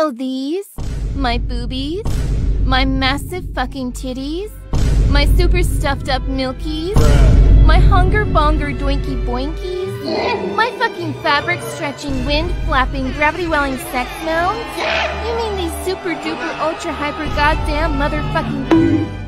Oh, these? My boobies? My massive fucking titties? My super stuffed up milkies? My hunger bonger doinky boinkies? My fucking fabric stretching, wind flapping, gravity welling sex mounds? You mean these super duper ultra hyper goddamn motherfucking...